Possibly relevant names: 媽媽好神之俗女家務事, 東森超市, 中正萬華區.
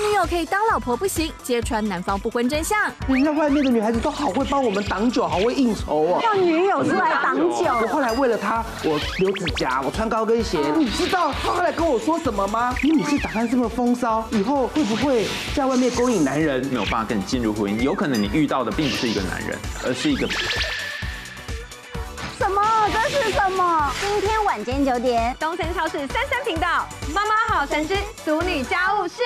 当女友可以当老婆不行，揭穿男方不婚真相。人家外面的女孩子都好会帮我们挡酒，好会应酬哦。叫女友出来挡酒。我后来为了她，我留指甲，我穿高跟鞋。你知道她后来跟我说什么吗？你每次打扮这么风骚，以后会不会在外面勾引男人？没有办法跟你进入婚姻，有可能你遇到的并不是一个男人，而是一个。 今天晚间9点，东森超市33频道《妈妈好神之俗女家务事》。